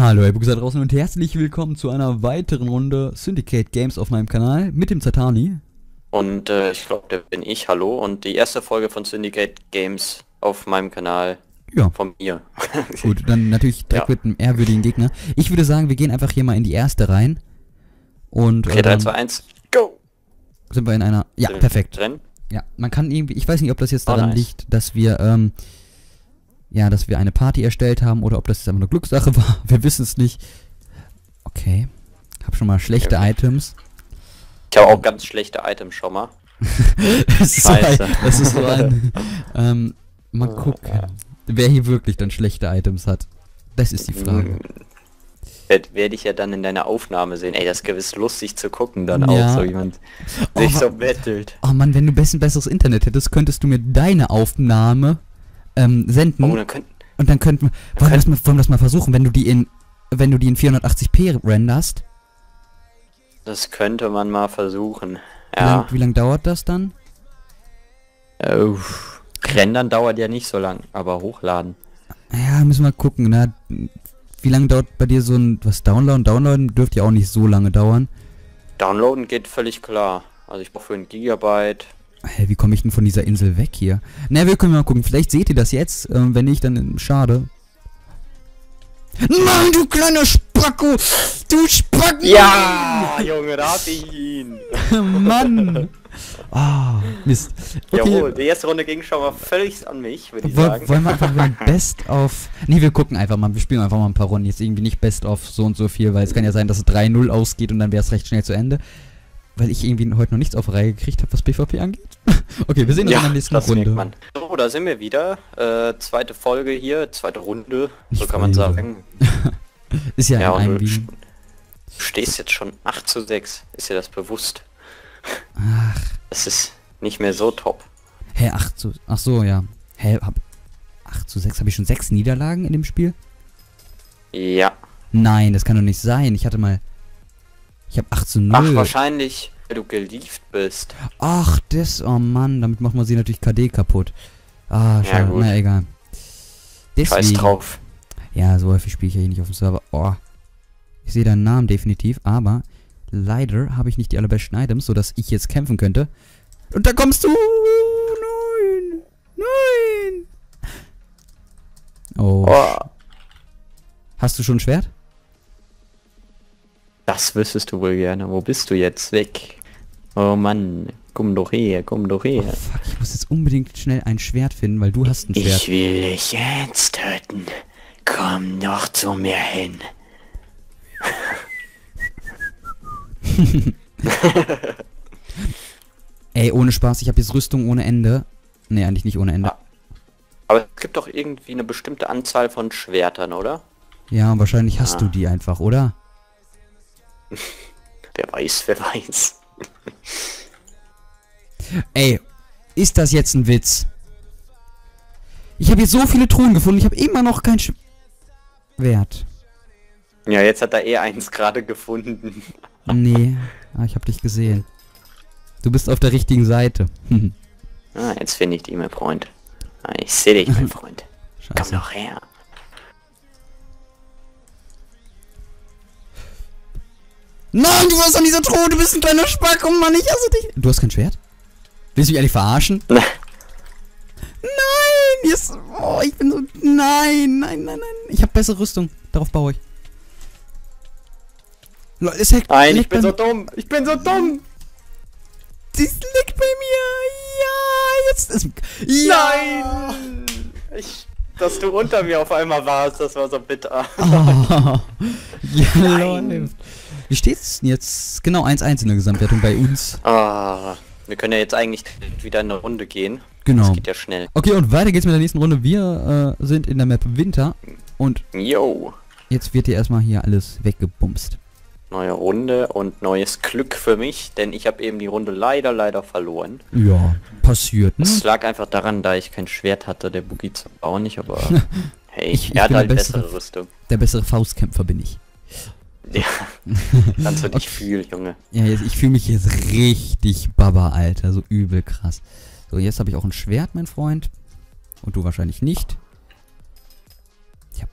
Hallo ihr da draußen und herzlich willkommen zu einer weiteren Runde Syndicate Games auf meinem Kanal mit dem Zatani. Und ich glaube, der bin ich, hallo. Und die erste Folge von Syndicate Games auf meinem Kanal, ja, von mir. Gut, dann natürlich direkt ja, mit einem ehrwürdigen Gegner. Ich würde sagen, wir gehen einfach hier mal in die erste rein. Und, okay, 3, 2, 1, go! Sind wir in einer... Ja, sind perfekt. Drin? Ja, man kann irgendwie... Ich weiß nicht, ob das jetzt daran liegt, dass wir... ja, dass wir eine Party erstellt haben oder ob das jetzt einfach eine Glückssache war. Wir wissen es nicht. Okay. Hab schon mal schlechte Items. Ich habe auch ganz schlechte Items schon mal. Das ist scheiße. Das ist so ein... mal gucken, wer hier wirklich dann schlechte Items hat. Das ist die Frage. Werde ich ja dann in deiner Aufnahme sehen. Ey, das ist gewiss lustig zu gucken dann auch, so jemand sich so bettelt. Oh Mann, wenn du besseres Internet hättest, könntest du mir deine Aufnahme... senden. Oh, wollen wir das mal versuchen, wenn du die in 480p renderst? Das könnte man mal versuchen. Ja. Wie lang dauert das dann? Rendern dauert ja nicht so lang, aber hochladen. Ja, müssen wir gucken. Na, wie lange dauert bei dir so ein Downloaden? Downloaden dürfte ja auch nicht so lange dauern. Downloaden geht völlig klar. Also ich brauche für 1 GB. Hey, wie komme ich denn von dieser Insel weg hier? Na, wir können mal gucken. Vielleicht seht ihr das jetzt. Wenn nicht, dann schade. Nein, du kleiner Spacko! Du Spacken! Ja, Junge, da hab ich ihn! Mann! Ah, Mist. Okay. Jawohl, die erste Runde ging schon mal völlig an mich, würde ich sagen. Wollen wir einfach mal Best auf... Ne, wir gucken einfach mal. Wir spielen einfach mal ein paar Runden. Jetzt irgendwie nicht Best auf so und so viel, weil es kann ja sein, dass es 3-0 ausgeht und dann wäre es recht schnell zu Ende. Weil ich irgendwie heute noch nichts auf Reihe gekriegt habe, was PvP angeht. Okay, wir sehen uns in der nächsten Runde. So, da sind wir wieder. Zweite Folge hier, zweite Runde, so kann man sagen. Ist ja, ein du stehst jetzt schon 8:6, ist dir das bewusst? Ach. Das ist nicht mehr so top. Hä, hey, ach so, ja. Hä, 8:6, habe ich schon 6 Niederlagen in dem Spiel? Ja. Nein, das kann doch nicht sein. Ich hatte mal... Ich hab 8:0. Ach, wahrscheinlich, weil du gelieft bist. Ach, das, oh Mann, damit macht man sie natürlich KD kaputt. Ah, schade, ja, na egal. Deswegen, scheiß drauf. Ja, so häufig spiele ich ja hier nicht auf dem Server. Oh. Ich sehe deinen Namen definitiv, aber leider habe ich nicht die allerbesten Items, sodass ich jetzt kämpfen könnte. Und da kommst du! Nein! Nein! Oh. Hast du schon ein Schwert? Das wüsstest du wohl gerne. Wo bist du jetzt? Weg. Oh Mann. Komm doch her, komm doch her. Oh fuck, ich muss jetzt unbedingt schnell ein Schwert finden, weil du hast ein Schwert. Ich will dich jetzt töten. Komm doch zu mir hin. Ey, ohne Spaß, ich habe jetzt Rüstung ohne Ende. Ne, eigentlich nicht ohne Ende. Aber es gibt doch irgendwie eine bestimmte Anzahl von Schwertern, oder? Ja, wahrscheinlich hast du die einfach, oder? Wer weiß, wer weiß. Ey, ist das jetzt ein Witz? Ich habe jetzt so viele Truhen gefunden, ich habe immer noch kein Schwert. Ja, jetzt hat er eins gerade gefunden. Nee, ich habe dich gesehen. Du bist auf der richtigen Seite. Jetzt finde ich dich, mein Freund. Ich sehe dich, mein Freund. Scheiße. Komm doch her. Nein, du warst an dieser Truhe, du bist ein kleiner Spack, oh Mann, ich hasse dich. Du hast kein Schwert? Willst du mich ehrlich verarschen? Nein, yes. Oh, ich bin so... Nein, nein, nein, nein. Ich habe bessere Rüstung, darauf baue ich. Nein, ich bin so dumm, ich bin so dumm. Das liegt bei mir, ja, jetzt ist... Ja. Nein! Dass du unter mir auf einmal warst, das war so bitter. Oh. Ja, wie steht's denn jetzt? Genau 1:1 in der Gesamtwertung bei uns. Ah, wir können ja jetzt eigentlich wieder in eine Runde gehen. Genau. Das geht ja schnell. Okay, und weiter geht's mit der nächsten Runde. Wir sind in der Map Winter und jetzt wird hier erstmal hier alles weggebumst. Neue Runde und neues Glück für mich, denn ich habe eben die Runde leider verloren. Ja, passiert, ne? Es lag einfach daran, da ich kein Schwert hatte, der Boogie zu bauen nicht, aber hey, er hat halt bessere Rüstung. Der bessere Faustkämpfer bin ich. Ja, ganz was ich fühle, Junge. Ja, ich fühle mich jetzt richtig Baba, Alter, so übel krass. So, jetzt habe ich auch ein Schwert, mein Freund. Und du wahrscheinlich nicht. Ja.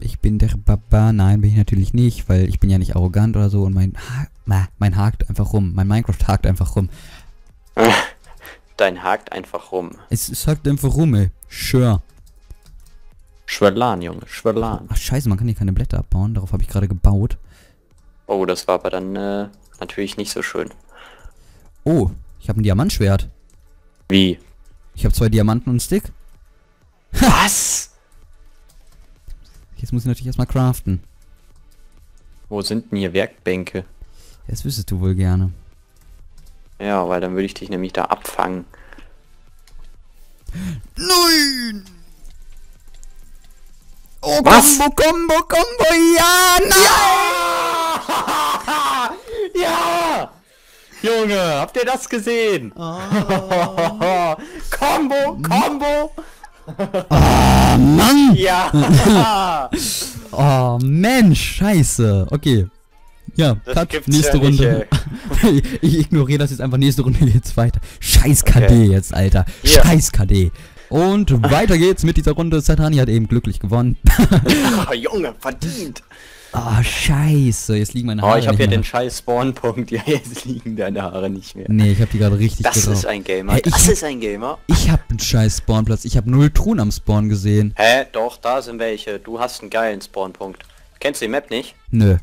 Ich bin der Baba. Nein, bin ich natürlich nicht, weil ich bin ja nicht arrogant oder so und mein hakt einfach rum. Mein Minecraft hakt einfach rum. Dein hakt einfach rum. Es hakt einfach rum, ey. Sure. Schwerlan, Junge, Schwerlan. Ach scheiße, man kann hier keine Blätter abbauen, darauf habe ich gerade gebaut. Oh, das war aber dann natürlich nicht so schön. Oh, ich habe ein Diamantschwert. Wie? Ich habe 2 Diamanten und einen Stick. Was? Jetzt muss ich natürlich erstmal craften. Wo sind denn hier Werkbänke? Das wüsstest du wohl gerne. Ja, weil dann würde ich dich nämlich da abfangen. Nein! Oh, was? Kombo, Kombo, Kombo, ja, nein! Ja! Ja! Junge, habt ihr das gesehen? Oh. Kombo, Kombo! Oh, Mann! Ja! Oh, Mensch, scheiße. Okay. Ja, Cut, nächste Runde. Ja nicht, ich ignoriere das jetzt einfach, nächste Runde geht's weiter. Scheiß okay. KD jetzt, Alter. Yeah. Scheiß KD. Und weiter geht's mit dieser Runde. Zatani hat eben glücklich gewonnen. Oh, Junge, verdient. Oh, scheiße. Jetzt liegen meine Haare nicht mehr. Oh, ich hab ja den scheiß Spawnpunkt. Ja, jetzt liegen deine Haare nicht mehr. Nee, ich hab die gerade richtig geraubt. Das ist ein Gamer. Hä, das ist ein Gamer. Ich hab einen scheiß Spawnplatz. Ich hab 0 Truhen am Spawn gesehen. Hä? Doch, da sind welche. Du hast einen geilen Spawnpunkt. Kennst du die Map nicht? Nö.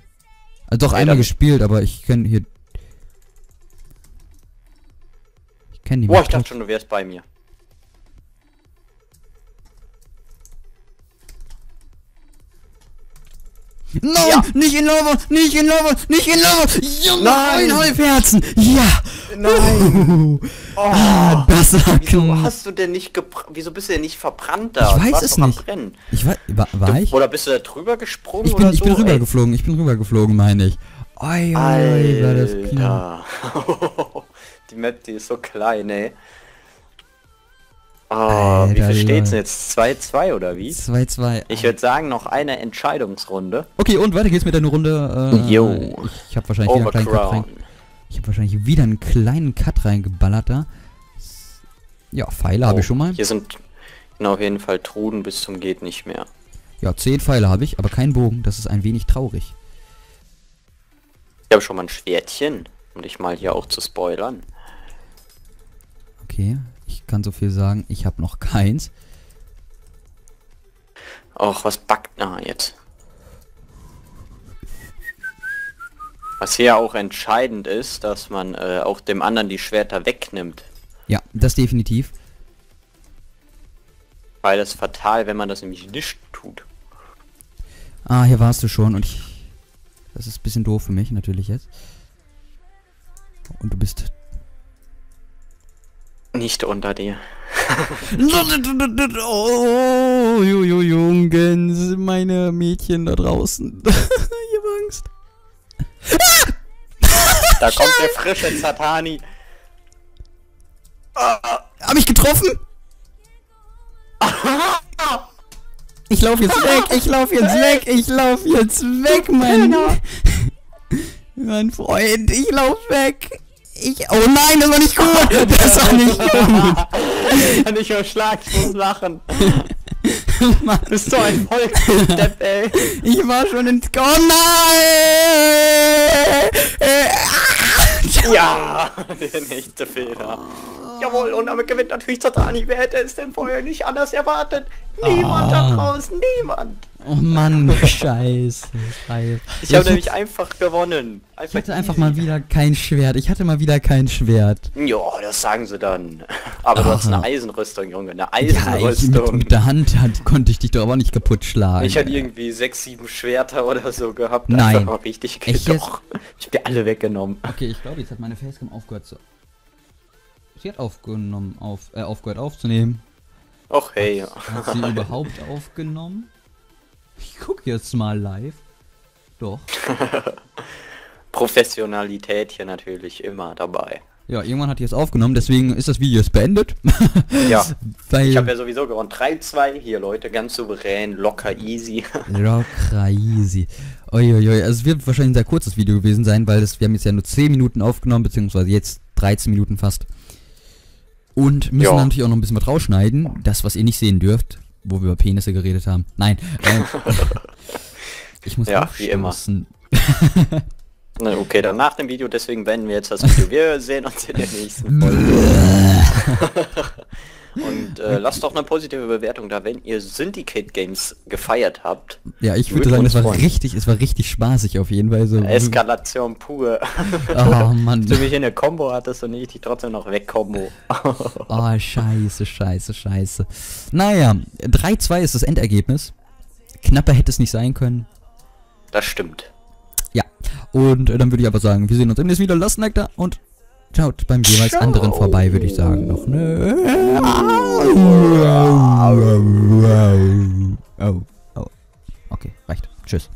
Also doch, einmal gespielt, aber ich kenn hier... Ich kenn die Map. Oh, ich dachte schon, du wärst bei mir. No, ja. Nicht in Lava, nicht in Lava, nicht in Lava! Junge, nein, Halbherzen! Ja! Nein! Oh, ah, das war klar. Hast du denn nicht wieso bist du denn nicht verbrannt da? Ich weiß es nicht. Ich weiß, war ich? Oder bist du da drüber gesprungen? Ich bin rübergeflogen, meine ich. Oi, oi, war das klar. Die Map, die ist so klein, ey. Oh, Alter, wie viel steht's denn jetzt? 2-2 oder wie? 2-2. Ich würde sagen, noch eine Entscheidungsrunde. Okay, und weiter geht's mit einer Runde. Yo. Ich habe wahrscheinlich wieder einen kleinen Cut reingeballert da. Ja, Pfeile habe ich schon mal. Hier sind auf jeden Fall Truhen bis zum geht nicht mehr. Ja, 10 Pfeile habe ich, aber keinen Bogen. Das ist ein wenig traurig. Ich habe schon mal ein Schwertchen, um dich mal hier auch zu spoilern. Okay. Ich kann so viel sagen, ich habe noch keins. Och, was backt na jetzt? Was hier auch entscheidend ist, dass man auch dem anderen die Schwerter wegnimmt. Ja, das definitiv. Weil das ist fatal, wenn man das nämlich nicht tut. Ah, hier warst du schon und ich... Das ist ein bisschen doof für mich natürlich jetzt. Und du bist... Nicht unter dir. Oh, Jungens, meine Mädchen da draußen. Ich hab Angst. Da kommt der frische Zatani. Hab ich getroffen? Ich lauf jetzt weg, mein... Mein Freund, ich lauf weg. Oh nein, das war nicht gut! Das war nicht gut! Kann ich auf Schlagstoß lachen. Mann. Bist du ein Volksdepp, ey? Ich war schon in... Oh nein! Ja, der nächste Fehler. Jawohl, und damit gewinnt natürlich Zatani. Wer hätte es denn vorher nicht anders erwartet? Niemand da draußen, niemand! Oh Mann, scheiße. Ich habe nämlich einfach gewonnen. Ich hatte einfach mal wieder kein Schwert. Ja, das sagen sie dann. Aber du hast eine Eisenrüstung, Junge. Eine Eisenrüstung. Ja, mit der Hand konnte ich dich doch aber nicht kaputt schlagen. Ich hatte irgendwie 6, 7 Schwerter oder so gehabt. Nein. Richtig, doch. Ich hab dir alle weggenommen. Okay, ich glaube, jetzt hat meine Facecam aufgehört zu... Sie hat aufgehört aufzunehmen. Och, hey. Hat sie überhaupt aufgenommen? Ich guck jetzt mal live. Doch. Professionalität hier natürlich immer dabei. Ja, irgendwann hat die es aufgenommen, deswegen ist das Video jetzt beendet. Ja. Weil ich habe ja sowieso gewonnen. 3-2 hier, Leute, ganz souverän, locker easy. Locker easy. Uiuiui, also es wird wahrscheinlich ein sehr kurzes Video gewesen sein, weil wir haben jetzt ja nur 10 Minuten aufgenommen, beziehungsweise jetzt 13 Minuten fast. Und müssen natürlich auch noch ein bisschen was rausschneiden, das was ihr nicht sehen dürft. wo wir über Penisse geredet haben. Nein. Ich muss ja, wie immer. Na, okay, dann nach dem Video, deswegen beenden wir jetzt das Video. Wir sehen uns in der nächsten Folge. Und lasst doch eine positive Bewertung da, wenn ihr Syndicate Games gefeiert habt. Ja, ich würde sagen, es war richtig spaßig auf jeden Fall. So Eskalation pur. Oh Mann. Du mich in der Combo hattest und ich dich trotzdem noch wegkombo. Oh, scheiße. Naja, 3-2 ist das Endergebnis. Knapper hätte es nicht sein können. Das stimmt. Ja, und dann würde ich aber sagen, wir sehen uns im nächsten Video. Lasst ein Like da und schaut beim jeweils anderen vorbei, würde ich sagen. Noch ne. Oh, okay, reicht. Tschüss.